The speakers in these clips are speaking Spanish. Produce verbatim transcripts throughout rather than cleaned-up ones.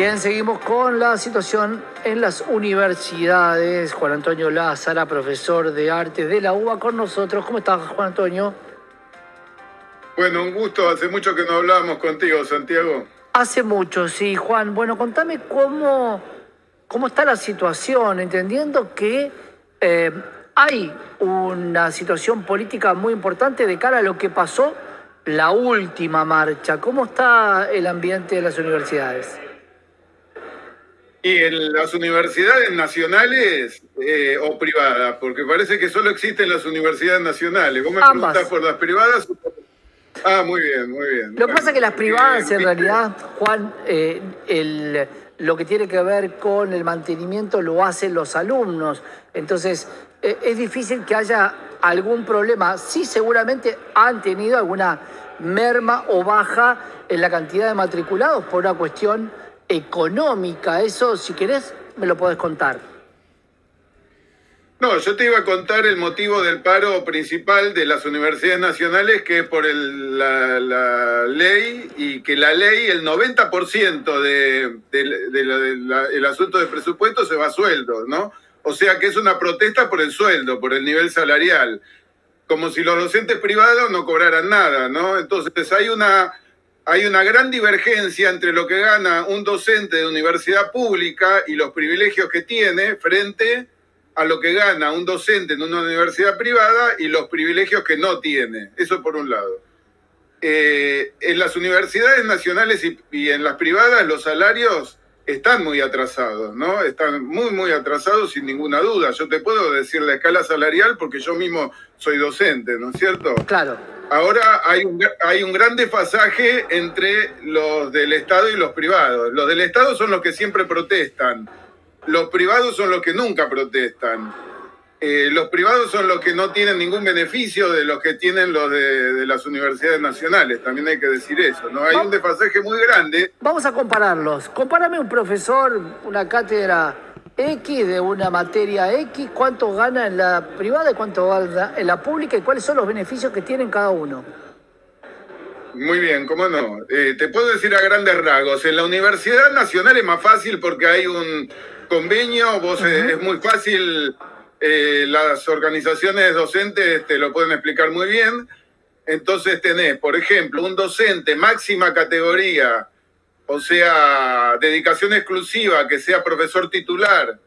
Bien, seguimos con la situación en las universidades. Juan Antonio Lázara, profesor de Artes de la U B A, con nosotros. ¿Cómo estás, Juan Antonio? Bueno, un gusto. Hace mucho que no hablábamos contigo, Santiago. Hace mucho, sí, Juan. Bueno, contame cómo, cómo está la situación, entendiendo que eh, hay una situación política muy importante de cara a lo que pasó la última marcha. ¿Cómo está el ambiente de las universidades? Y en las universidades nacionales eh, o privadas, porque parece que solo existen las universidades nacionales. ¿Vos me Ambas. preguntás por las privadas o por... Ah, muy bien, muy bien. Lo que bueno, pasa es que las privadas, bien, en realidad, Juan, eh, el, lo que tiene que ver con el mantenimiento lo hacen los alumnos. Entonces, eh, es difícil que haya algún problema. Sí, seguramente han tenido alguna merma o baja en la cantidad de matriculados por una cuestión económica. Eso, si querés, me lo podés contar. No, yo te iba a contar el motivo del paro principal de las universidades nacionales, que es por el, la, la ley, y que la ley, el noventa por ciento del de, de de de asunto de presupuesto se va a sueldo, ¿no? O sea que es una protesta por el sueldo, por el nivel salarial, como si los docentes privados no cobraran nada, ¿no? Entonces hay una... Hay una gran divergencia entre lo que gana un docente de universidad pública y los privilegios que tiene frente a lo que gana un docente en una universidad privada y los privilegios que no tiene. Eso por un lado. Eh, en las universidades nacionales y, y en las privadas los salarios están muy atrasados, ¿no? Están muy, muy atrasados sin ninguna duda. Yo te puedo decir la escala salarial porque yo mismo soy docente, ¿no es cierto? Claro. Ahora hay un, hay un gran desfasaje entre los del Estado y los privados. Los del Estado son los que siempre protestan. Los privados son los que nunca protestan. Eh, los privados son los que no tienen ningún beneficio de los que tienen los de, de las universidades nacionales. También hay que decir eso, ¿no? Hay un desfasaje muy grande. Vamos a compararlos. Compárame un profesor, una cátedra X de una materia X, cuánto gana en la privada y cuánto gana en la pública y cuáles son los beneficios que tienen cada uno. Muy bien, cómo no. Eh, te puedo decir a grandes rasgos, en la Universidad Nacional es más fácil porque hay un convenio, vos uh-huh. es, es muy fácil, eh, las organizaciones docentes te lo pueden explicar muy bien. Entonces tenés, por ejemplo, un docente máxima categoría, o sea, dedicación exclusiva, que sea profesor titular,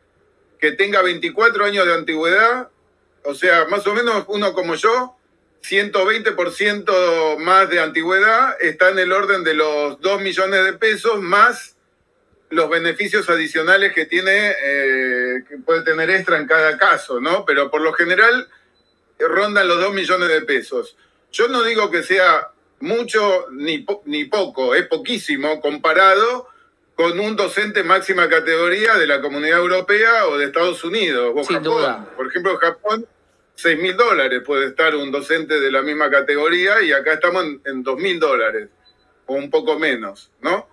que tenga veinticuatro años de antigüedad, o sea, más o menos uno como yo, ciento veinte por ciento más de antigüedad, está en el orden de los dos millones de pesos, más los beneficios adicionales que tiene, eh, que puede tener extra en cada caso, ¿no? Pero por lo general rondan los dos millones de pesos. Yo no digo que sea mucho ni, po ni poco, es poquísimo comparado con un docente máxima categoría de la Comunidad Europea o de Estados Unidos o Japón. Duda. Por ejemplo, en Japón, seis mil dólares puede estar un docente de la misma categoría y acá estamos en, en dos mil dólares o un poco menos, ¿no?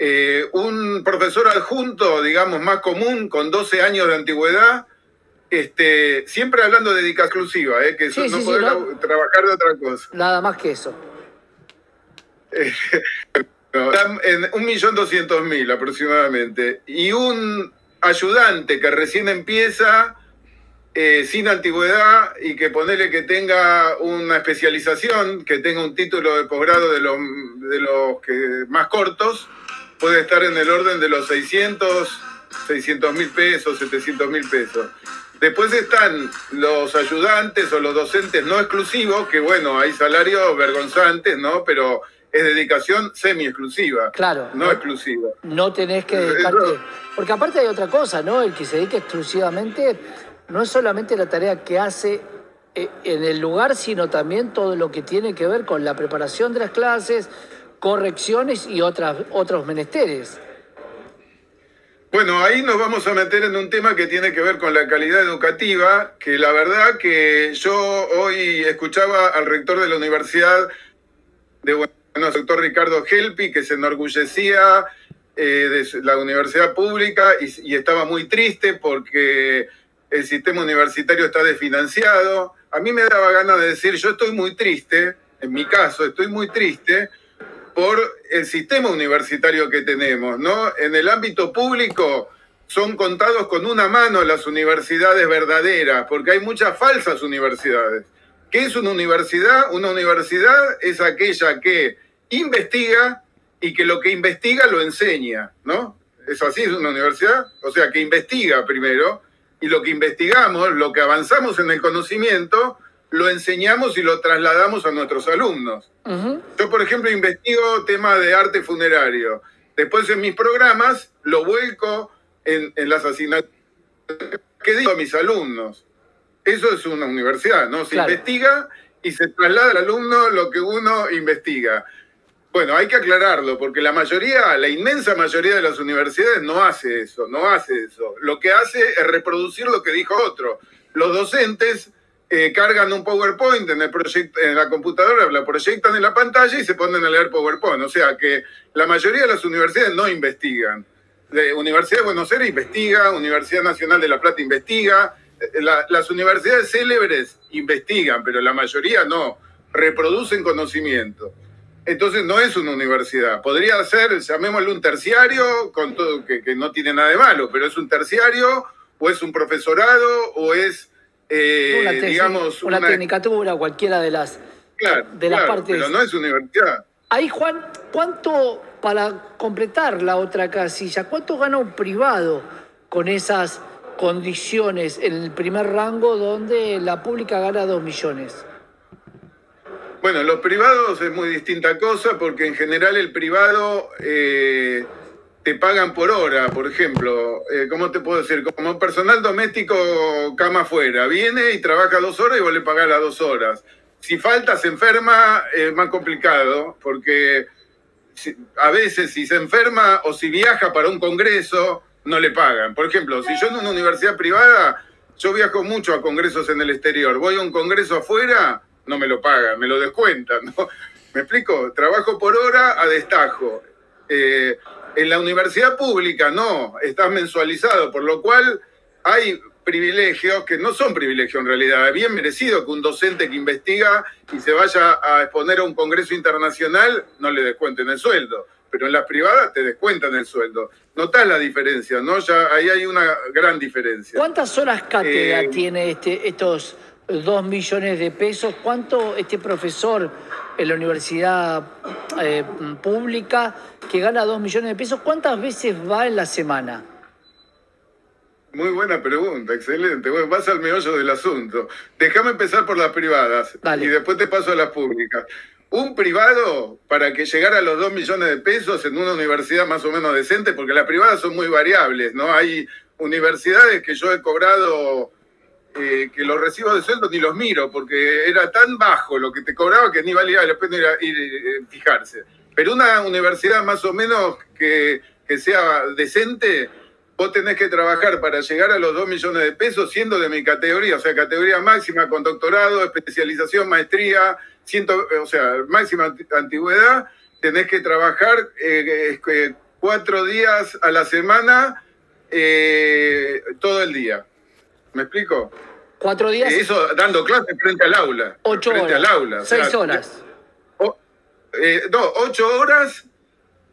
Eh, un profesor adjunto, digamos, más común, con doce años de antigüedad, este, siempre hablando de dedicación exclusiva, ¿eh? que eso sí, no sí, podés sí, no... trabajar de otra cosa. Nada más que eso. No, están en un millón doscientos mil aproximadamente. Y un ayudante que recién empieza, eh, sin antigüedad, y que ponele que tenga una especialización, que tenga un título de posgrado de los, de los que más cortos, puede estar en el orden de los seiscientos mil pesos, setecientos mil pesos. Después están los ayudantes o los docentes no exclusivos, que bueno, hay salarios vergonzantes, ¿no? Pero es dedicación semi-exclusiva, claro, no, no exclusiva. No tenés que dedicarte... Porque aparte hay otra cosa, ¿no? El que se dedica exclusivamente no es solamente la tarea que hace en el lugar, sino también todo lo que tiene que ver con la preparación de las clases, correcciones y otras, otros menesteres. Bueno, ahí nos vamos a meter en un tema que tiene que ver con la calidad educativa, que la verdad que yo hoy escuchaba al rector de la Universidad de Buenos Aires, el doctor Ricardo Helpi, que se enorgullecía eh, de la universidad pública y, y estaba muy triste porque el sistema universitario está desfinanciado. A mí me daba ganas de decir, yo estoy muy triste, en mi caso estoy muy triste, por el sistema universitario que tenemos, ¿no? En el ámbito público son contados con una mano las universidades verdaderas, porque hay muchas falsas universidades. ¿Qué es una universidad? Una universidad es aquella que investiga y que lo que investiga lo enseña, ¿no? Es así, es una universidad, o sea, que investiga primero, y lo que investigamos, lo que avanzamos en el conocimiento, lo enseñamos y lo trasladamos a nuestros alumnos. Uh-huh. Yo, por ejemplo, investigo temas de arte funerario. Después en mis programas lo vuelco en, en las asignaturas que digo a mis alumnos. Eso es una universidad, ¿no? Se claro. investiga y se traslada al alumno lo que uno investiga. Bueno, hay que aclararlo, porque la mayoría, la inmensa mayoría de las universidades no hace eso, no hace eso. Lo que hace es reproducir lo que dijo otro. Los docentes eh, cargan un PowerPoint en, el proyecto, en la computadora, la proyectan en la pantalla y se ponen a leer PowerPoint. O sea que la mayoría de las universidades no investigan. La Universidad de Buenos Aires investiga, Universidad Nacional de La Plata investiga, la, las universidades célebres investigan, pero la mayoría no, reproducen conocimiento. Entonces no es una universidad. Podría ser, llamémoslo un terciario, con todo, que, que no tiene nada de malo, pero es un terciario, o es un profesorado, o es, eh, una tesis, digamos... Una, una tecnicatura, cualquiera de las, claro, de las claro, partes. Pero no es universidad. Ahí, Juan, ¿cuánto, para completar la otra casilla, cuánto gana un privado con esas condiciones en el primer rango donde la pública gana dos millones? Bueno, los privados es muy distinta cosa, porque en general el privado eh, te pagan por hora, por ejemplo. Eh, ¿Cómo te puedo decir? Como personal doméstico, cama afuera. Viene y trabaja dos horas y vos le pagás las dos horas. Si falta, se enferma, es más complicado, porque a veces si se enferma o si viaja para un congreso, no le pagan. Por ejemplo, si yo en una universidad privada, yo viajo mucho a congresos en el exterior. Voy a un congreso afuera... no me lo pagan, me lo descuentan, ¿no? ¿Me explico? Trabajo por hora a destajo. Eh, en la universidad pública no, estás mensualizado, por lo cual hay privilegios que no son privilegios en realidad. Es bien merecido que un docente que investiga y se vaya a exponer a un congreso internacional no le descuenten el sueldo, pero en las privadas te descuentan el sueldo. Notás la diferencia, ¿no? Ya ahí hay una gran diferencia. ¿Cuántas horas cátedra eh, tiene este, estos... dos millones de pesos? ¿Cuánto este profesor en la universidad eh, pública que gana dos millones de pesos, cuántas veces va en la semana? Muy buena pregunta, excelente. Bueno, vas al meollo del asunto. Déjame empezar por las privadas. Dale. Y después te paso a las públicas. Un privado, para que llegara a los dos millones de pesos en una universidad más o menos decente, porque las privadas son muy variables, ¿no? Hay universidades que yo he cobrado... Eh, que los recibos de sueldo ni los miro, porque era tan bajo lo que te cobraba que ni valía la pena ir a ir, eh, fijarse. Pero una universidad más o menos que, que sea decente, vos tenés que trabajar para llegar a los dos millones de pesos siendo de mi categoría, o sea, categoría máxima con doctorado, especialización, maestría, ciento, o sea, máxima antigüedad. Tenés que trabajar eh, eh, cuatro días a la semana, eh, todo el día. ¿Me explico? Cuatro días. Eso dando clases frente al aula. Ocho frente horas. Al aula. Seis o sea, horas. O, eh, no, ocho horas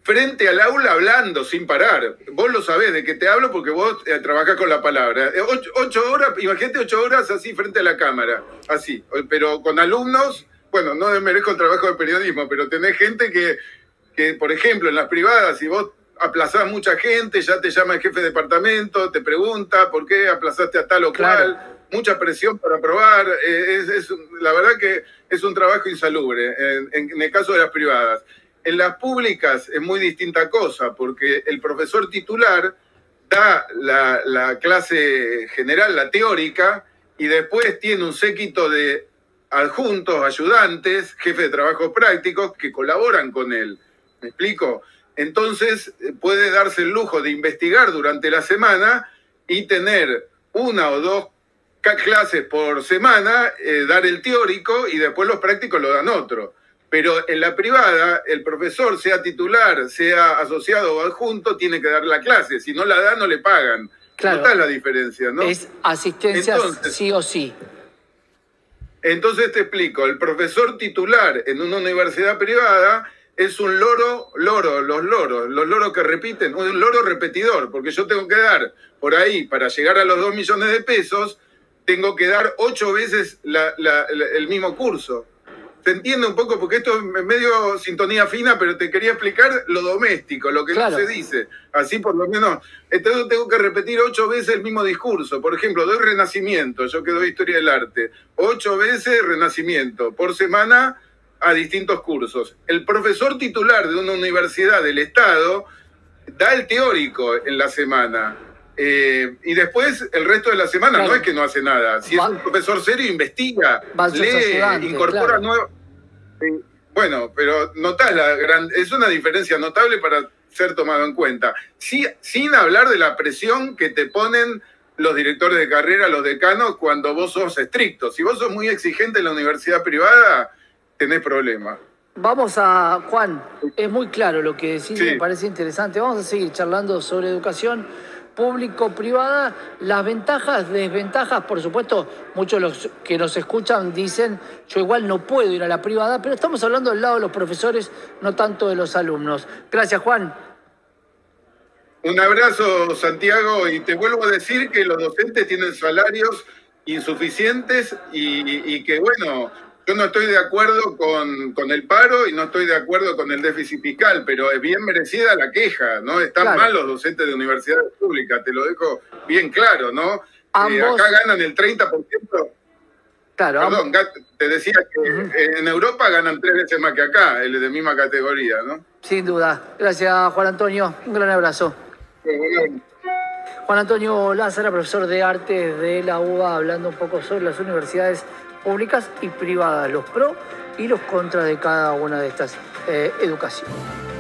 frente al aula hablando sin parar. Vos lo sabés de qué te hablo porque vos eh, trabajás con la palabra. Eh, ocho, ocho horas, imagínate ocho horas así frente a la cámara. Así. Pero con alumnos, bueno, no desmerezco el trabajo de periodismo, pero tenés gente que, que, por ejemplo, en las privadas, si vos aplazás mucha gente, ya te llama el jefe de departamento, te pregunta por qué aplazaste a tal o cual, claro. Mucha presión para aprobar, eh, es, es, la verdad que es un trabajo insalubre en, en, en el caso de las privadas. En las públicas es muy distinta cosa, porque el profesor titular da la, la clase general, la teórica, y después tiene un séquito de adjuntos, ayudantes, jefes de trabajos prácticos que colaboran con él. ¿Me explico? Entonces puede darse el lujo de investigar durante la semana y tener una o dos clases por semana, eh, dar el teórico y después los prácticos lo dan otro. Pero en la privada, el profesor, sea titular, sea asociado o adjunto, tiene que dar la clase. Si no la da, no le pagan. Claro. No está la diferencia, ¿no? Es asistencia entonces, sí o sí. Entonces te explico, el profesor titular en una universidad privada es un loro, loro, los loros, los loros que repiten, un loro repetidor, porque yo tengo que dar, por ahí, para llegar a los dos millones de pesos, tengo que dar ocho veces la, la, la, el mismo curso. ¿Te entiende un poco? Porque esto es medio sintonía fina, pero te quería explicar lo doméstico, lo que claro. No se dice, así por lo menos. Entonces tengo que repetir ocho veces el mismo discurso. Por ejemplo, doy Renacimiento, yo que doy Historia del Arte, ocho veces Renacimiento, por semana a distintos cursos. El profesor titular de una universidad del Estado da el teórico en la semana. Eh, y después el resto de la semana claro. No es que no hace nada. Si Va, es un profesor serio, investiga, lee, incorpora claro. nuevos. Eh, bueno, pero notás la gran, es una diferencia notable para ser tomado en cuenta. Sí, sin hablar de la presión que te ponen los directores de carrera, los decanos, cuando vos sos estricto. Si vos sos muy exigente en la universidad privada, tenés problemas. Vamos a, Juan, es muy claro lo que decís, sí. Me parece interesante. Vamos a seguir charlando sobre educación público-privada, las ventajas, desventajas, por supuesto, muchos de los que nos escuchan dicen, yo igual no puedo ir a la privada, pero estamos hablando del lado de los profesores, no tanto de los alumnos. Gracias, Juan. Un abrazo, Santiago, y te vuelvo a decir que los docentes tienen salarios insuficientes y, y que, bueno, yo no estoy de acuerdo con, con el paro y no estoy de acuerdo con el déficit fiscal, pero es bien merecida la queja, ¿no? Están claro. mal los docentes de universidades públicas, te lo dejo bien claro, ¿no? Ambos... Eh, acá ganan el treinta por ciento. Claro. Perdón, amb... te decía que uh -huh. en Europa ganan tres veces más que acá, el de misma categoría, ¿no? Sin duda. Gracias, Juan Antonio. Un gran abrazo. Bueno. Juan Antonio Lázara, profesor de Artes de la U B A, hablando un poco sobre las universidades públicas y privadas, los pros y los contras de cada una de estas eh, educaciones.